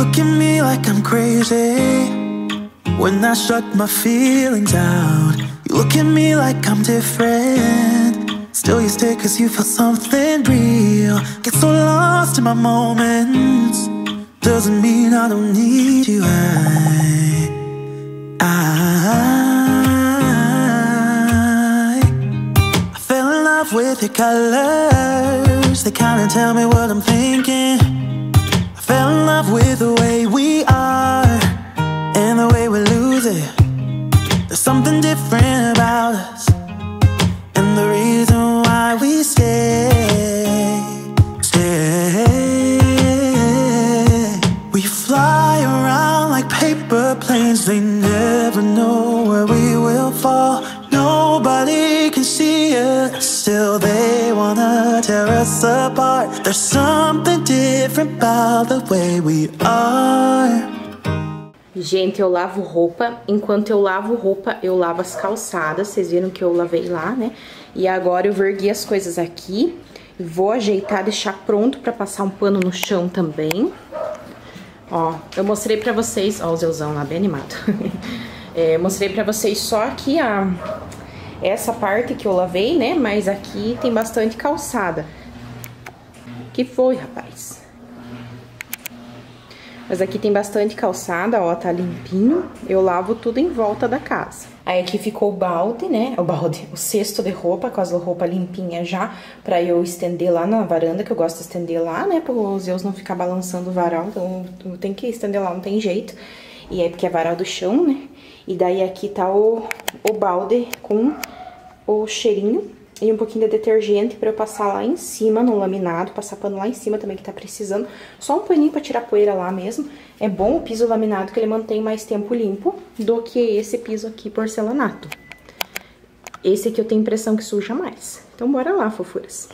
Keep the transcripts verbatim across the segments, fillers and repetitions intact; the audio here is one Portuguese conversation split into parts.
Look at me like I'm crazy when I shut my feelings out. You look at me like I'm different, still you stay cause you feel something real. Get so lost in my moments, doesn't mean I don't need you. I, I, I fell in love with your colors, they kinda tell me what I'm thinking. Fell in love with the way we are and the way we lose it. There's something different about us and the reason why we stay, stay. We fly around like paper planes, they never know where we will fall. Nobody can see us, still they wanna tear us apart. There's something different about the way we are. Gente, eu lavo roupa. Enquanto eu lavo roupa, eu lavo as calçadas. Vocês viram que eu lavei lá, né? E agora eu vou erguer as coisas aqui. Vou ajeitar, deixar pronto pra passar um pano no chão também. Ó, eu mostrei pra vocês... Ó, o Zeuzão lá, bem animado. É, eu mostrei pra vocês só aqui a... essa parte que eu lavei, né? Mas aqui tem bastante calçada. Que foi, rapaz? Mas aqui tem bastante calçada, ó, tá limpinho. Eu lavo tudo em volta da casa. Aí aqui ficou o balde, né? O balde, o cesto de roupa, com as roupa limpinha já, pra eu estender lá na varanda, que eu gosto de estender lá, né? Para os Zeus não ficar balançando o varal, então tem que estender lá, não tem jeito. E aí, porque é varal do chão, né? E daí aqui tá o, o balde com o cheirinho e um pouquinho de detergente pra eu passar lá em cima no laminado, passar pano lá em cima também que tá precisando. Só um paninho pra tirar poeira lá mesmo. É bom o piso laminado que ele mantém mais tempo limpo do que esse piso aqui porcelanato. Esse aqui eu tenho a impressão que suja mais. Então bora lá, fofuras.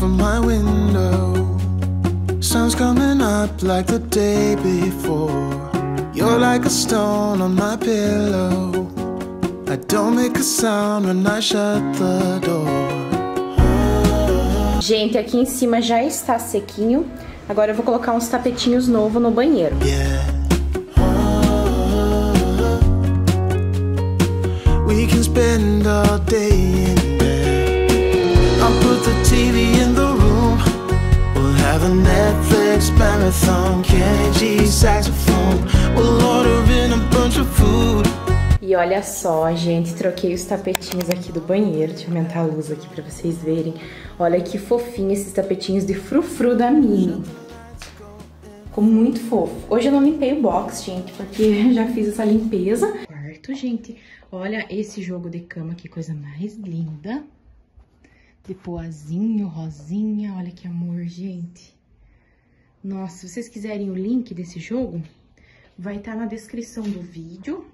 From my window, sun's coming up like the day before. You're like a stone on my pillow. I don't make a sound when I shut the door. Gente, aqui em cima já está sequinho. Agora eu vou colocar uns tapetinhos novos no banheiro. Yeah. We can spend all day in. I'll put the T V in the room. We'll have a Netflix marathon, candy, saxophone. We'll order in a bunch of food. E olha só, gente, troquei os tapetinhos aqui do banheiro. Deixa eu aumentar a luz aqui pra vocês verem. Olha que fofinho esses tapetinhos de frufru da Mini. Ficou muito fofo. Hoje eu não limpei o box, gente, porque eu já fiz essa limpeza. Quarto, gente. Olha esse jogo de cama, que coisa mais linda. De poazinho, rosinha, olha que amor, gente. Nossa, se vocês quiserem o link desse jogo, vai estar na descrição do vídeo.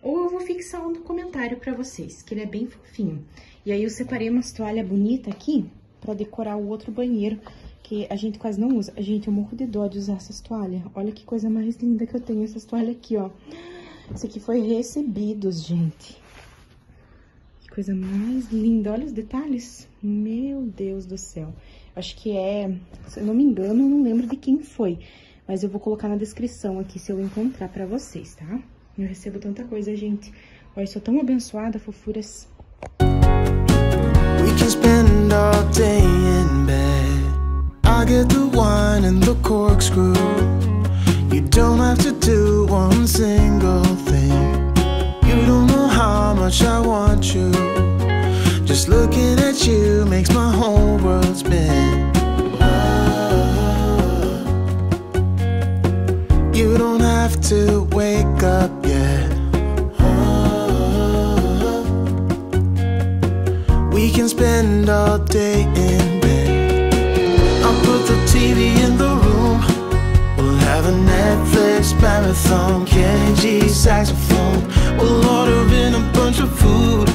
Ou eu vou fixar um comentário pra vocês, que ele é bem fofinho. E aí eu separei umas toalhas bonitas aqui pra decorar o outro banheiro, que a gente quase não usa. Gente, eu morro de dó de usar essas toalhas. Olha que coisa mais linda que eu tenho, essas toalhas aqui, ó. Isso aqui foi Recebidos, gente. Coisa mais linda, olha os detalhes, meu Deus do céu, acho que é, se eu não me engano, eu não lembro de quem foi, mas eu vou colocar na descrição aqui se eu encontrar pra vocês, tá? Eu recebo tanta coisa, gente, olha, sou tão abençoada, fofuras. We can spend all day in bed. I get the wine and the corkscrew. You don't have to do one single thing. You don't know how much I want you. Just looking at you makes my whole world spin. Oh, you don't have to wake up yet. Oh, we can spend all day in bed. I'll put the T V in the room. We'll have a Netflix marathon, candy, saxophone. We'll order in a bunch of food.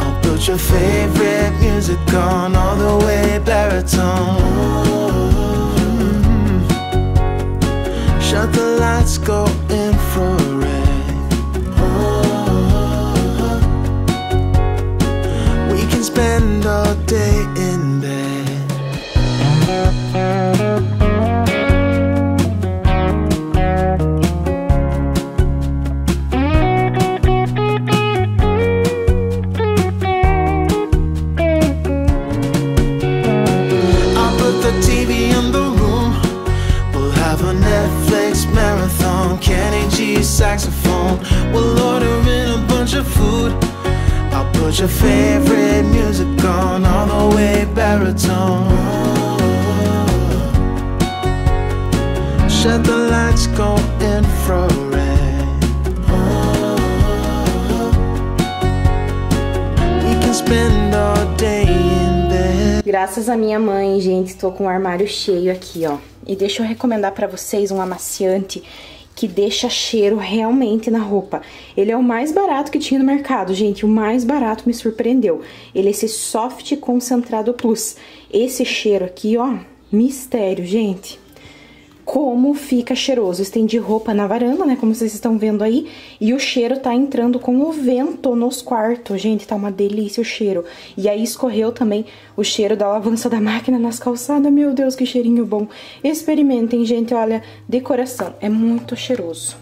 I'll put your favorite music on, all the way baritone. Mm-hmm. Till the lights go infrared. Oh, we can spend all day in bed. Saxophone, we'll order in a bunch of food. I'll put your favorite music on, all the way baritone. Oh, shut the lights, go infrared. Oh, we can spend all day in bed. Graças a minha mãe, gente, tô com o armário cheio aqui, ó. E deixa eu recomendar pra vocês um amaciante que deixa cheiro realmente na roupa. Ele é o mais barato que tinha no mercado, gente. O mais barato me surpreendeu. Ele é esse Soft Concentrado Plus. Esse cheiro aqui, ó, mistério, gente. Como fica cheiroso. Estendi roupa na varanda, né, como vocês estão vendo aí. E o cheiro tá entrando com o vento nos quartos, gente. Tá uma delícia o cheiro. E aí escorreu também o cheiro da alavança da máquina nas calçadas. Meu Deus, que cheirinho bom. Experimentem, gente, olha, de coração. É muito cheiroso.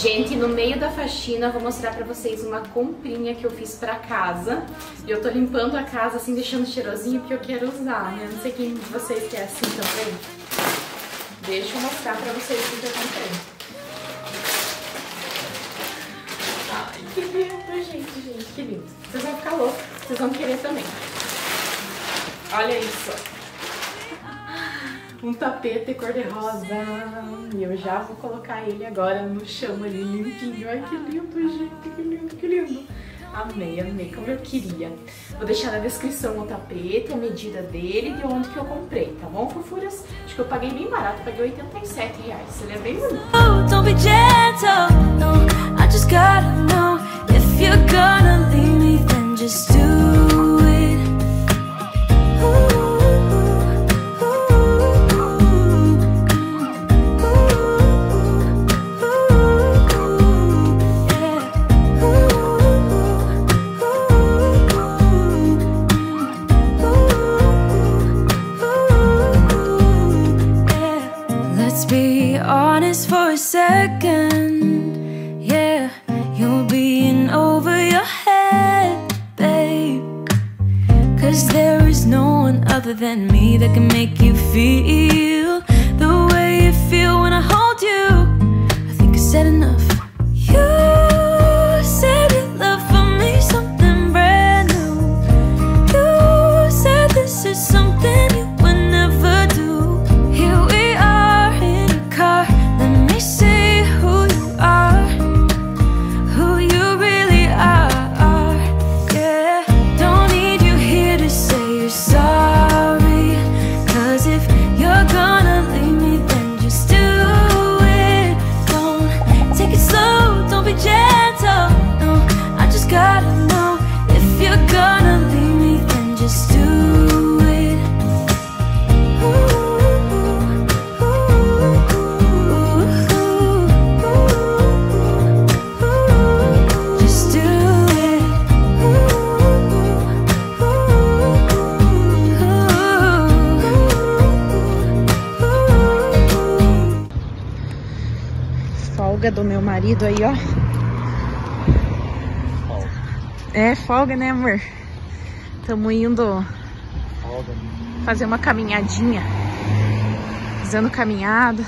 Gente, no meio da faxina eu vou mostrar pra vocês uma comprinha que eu fiz pra casa. E eu tô limpando a casa assim, deixando cheirosinho, porque eu quero usar, né? Não sei quem de vocês quer assim também. Deixa eu mostrar pra vocês o que eu comprei. Ai, que lindo, gente, gente, que lindo. Vocês vão ficar loucos, vocês vão querer também. Olha isso. Um tapete cor-de-rosa. E eu já vou colocar ele agora no chão ali, limpinho. Ai, que lindo, gente. Que lindo, que lindo. Amei, amei. Como eu queria. Vou deixar na descrição o tapete, a medida dele e de onde que eu comprei, tá bom, fofuras? Acho que eu paguei bem barato. Paguei oitenta e sete reais. Ele é bem bonito. Second, yeah, you're being over your head, babe. Cause there is no one other than me that can make you feel the way you feel when I hold you. I think I said enough. You said you love for me something brand new. You said this is something you would never do. Here we are in a car. Let me see. Do meu marido aí, ó. Folga. É folga, né, amor? Tamo indo folga. Fazer uma caminhadinha. Fazendo caminhada.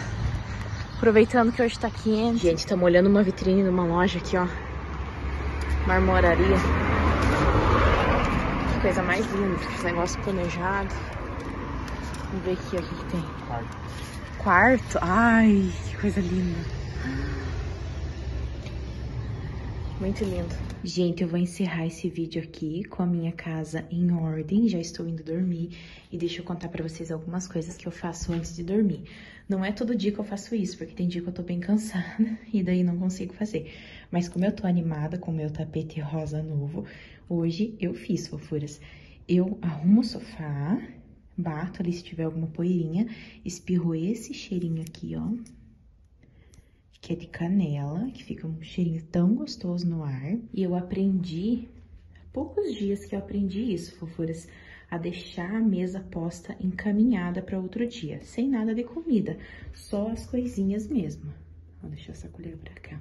Aproveitando que hoje tá quente. Gente, estamos olhando uma vitrine de uma loja aqui, ó. Marmoraria. Que coisa mais linda. Esse negócio planejado. Vamos ver aqui o que tem. Quarto. Quarto? Ai, que coisa linda. Muito lindo. Gente, eu vou encerrar esse vídeo aqui com a minha casa em ordem, já estou indo dormir e deixa eu contar pra vocês algumas coisas que eu faço antes de dormir. Não é todo dia que eu faço isso, porque tem dia que eu tô bem cansada e daí não consigo fazer. Mas como eu tô animada com o meu tapete rosa novo, hoje eu fiz, fofuras. Eu arrumo o sofá, bato ali se tiver alguma poeirinha, espirro esse cheirinho aqui, ó, que é de canela, que fica um cheirinho tão gostoso no ar. E eu aprendi, há poucos dias que eu aprendi isso, fofuras, a deixar a mesa posta encaminhada para outro dia, sem nada de comida, só as coisinhas mesmo. Vou deixar essa colher pra cá.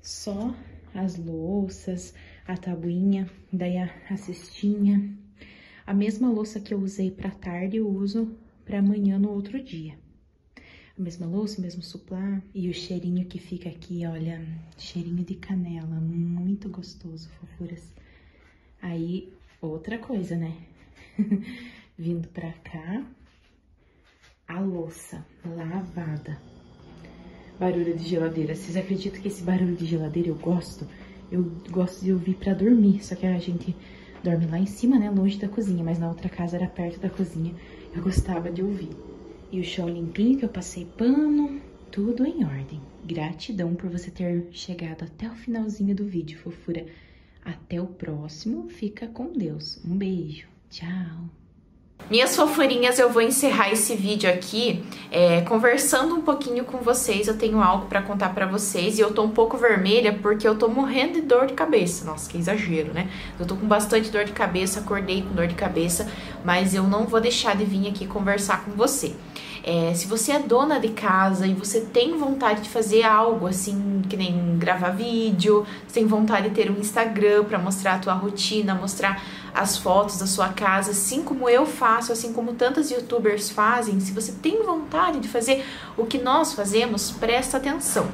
Só as louças, a tabuinha, daí a, a cestinha. A mesma louça que eu usei pra tarde, eu uso pra amanhã no outro dia. Mesma louça, mesmo suplá. E o cheirinho que fica aqui, olha, cheirinho de canela, muito gostoso, fofuras. Aí, outra coisa, né? Vindo pra cá, a louça lavada. Barulho de geladeira. Vocês acreditam que esse barulho de geladeira eu gosto? Eu gosto de ouvir pra dormir, só que a gente dorme lá em cima, né? Longe da cozinha, mas na outra casa era perto da cozinha. Eu gostava de ouvir. E o chão limpinho, que eu passei pano, tudo em ordem. Gratidão por você ter chegado até o finalzinho do vídeo, fofura. Até o próximo, fica com Deus. Um beijo, tchau. Minhas fofurinhas, eu vou encerrar esse vídeo aqui é, conversando um pouquinho com vocês. Eu tenho algo pra contar pra vocês e eu tô um pouco vermelha porque eu tô morrendo de dor de cabeça. Nossa, que exagero, né? Eu tô com bastante dor de cabeça, acordei com dor de cabeça, mas eu não vou deixar de vir aqui conversar com você. É, se você é dona de casa e você tem vontade de fazer algo assim, que nem gravar vídeo, você tem vontade de ter um Instagram pra mostrar a tua rotina, mostrar as fotos da sua casa, assim como eu faço, assim como tantas youtubers fazem, se você tem vontade de fazer o que nós fazemos, presta atenção.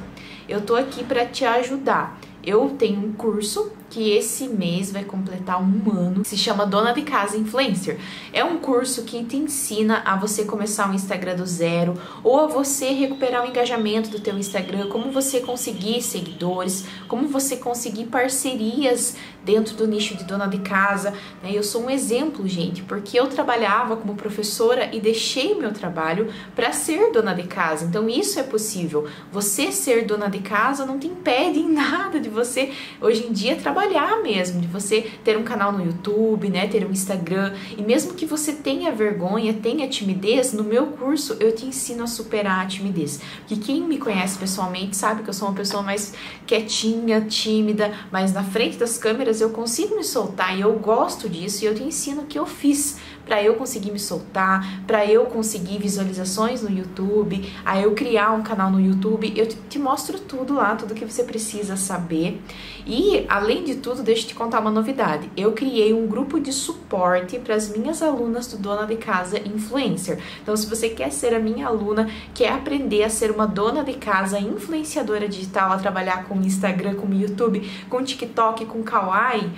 Eu tô aqui pra te ajudar. Eu tenho um curso que esse mês vai completar um ano, se chama Dona de Casa Influencer. É um curso que te ensina a você começar um Instagram do zero, ou a você recuperar o engajamento do teu Instagram, como você conseguir seguidores, como você conseguir parcerias dentro do nicho de dona de casa. Eu sou um exemplo, gente, porque eu trabalhava como professora e deixei meu trabalho para ser dona de casa. Então isso é possível. Você ser dona de casa não te impede em nada de você, hoje em dia, trabalhar trabalhar mesmo, de você ter um canal no YouTube, né, ter um Instagram. E mesmo que você tenha vergonha, tenha timidez, no meu curso eu te ensino a superar a timidez. Porque quem me conhece pessoalmente sabe que eu sou uma pessoa mais quietinha, tímida, mas na frente das câmeras eu consigo me soltar e eu gosto disso e eu te ensino o que eu fiz pra eu conseguir me soltar, pra eu conseguir visualizações no YouTube, a eu criar um canal no YouTube. Eu te mostro tudo lá, tudo que você precisa saber. E, além de tudo, deixa eu te contar uma novidade. Eu criei um grupo de suporte para as minhas alunas do Dona de Casa Influencer. Então, se você quer ser a minha aluna, quer aprender a ser uma dona de casa influenciadora digital, a trabalhar com Instagram, com YouTube, com TikTok, com Kawaii,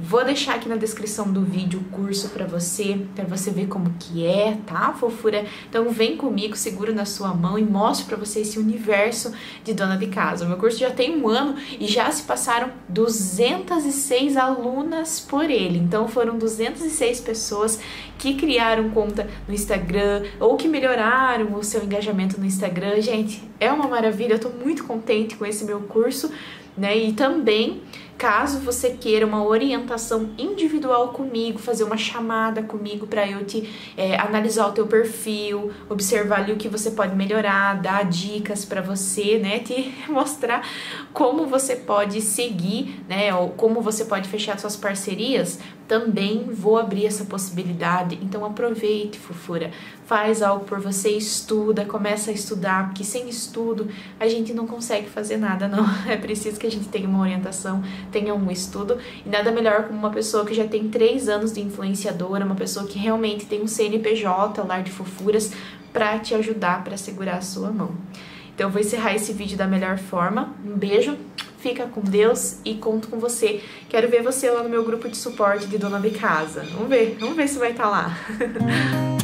vou deixar aqui na descrição do vídeo o curso pra você, pra você ver como que é, tá, fofura? Então vem comigo, seguro na sua mão e mostro pra você esse universo de dona de casa. O meu curso já tem um ano e já se passaram duzentas e seis alunas por ele. Então foram duzentas e seis pessoas que criaram conta no Instagram ou que melhoraram o seu engajamento no Instagram. Gente, é uma maravilha, eu tô muito contente com esse meu curso, né? E também, caso você queira uma orientação individual comigo, fazer uma chamada comigo para eu te é, analisar o teu perfil, observar ali o que você pode melhorar, dar dicas para você, né, te mostrar como você pode seguir, né, ou como você pode fechar suas parcerias, também vou abrir essa possibilidade. Então aproveite, fofura, faz algo por você, estuda, começa a estudar, porque sem estudo a gente não consegue fazer nada, não. É preciso que a gente tenha uma orientação, tenha um estudo, e nada melhor como uma pessoa que já tem três anos de influenciadora, uma pessoa que realmente tem um C N P J, lar de fofuras, pra te ajudar, pra segurar a sua mão. Então eu vou encerrar esse vídeo da melhor forma, um beijo, fica com Deus e conto com você. Quero ver você lá no meu grupo de suporte de dona de casa. Vamos ver, vamos ver se vai estar lá.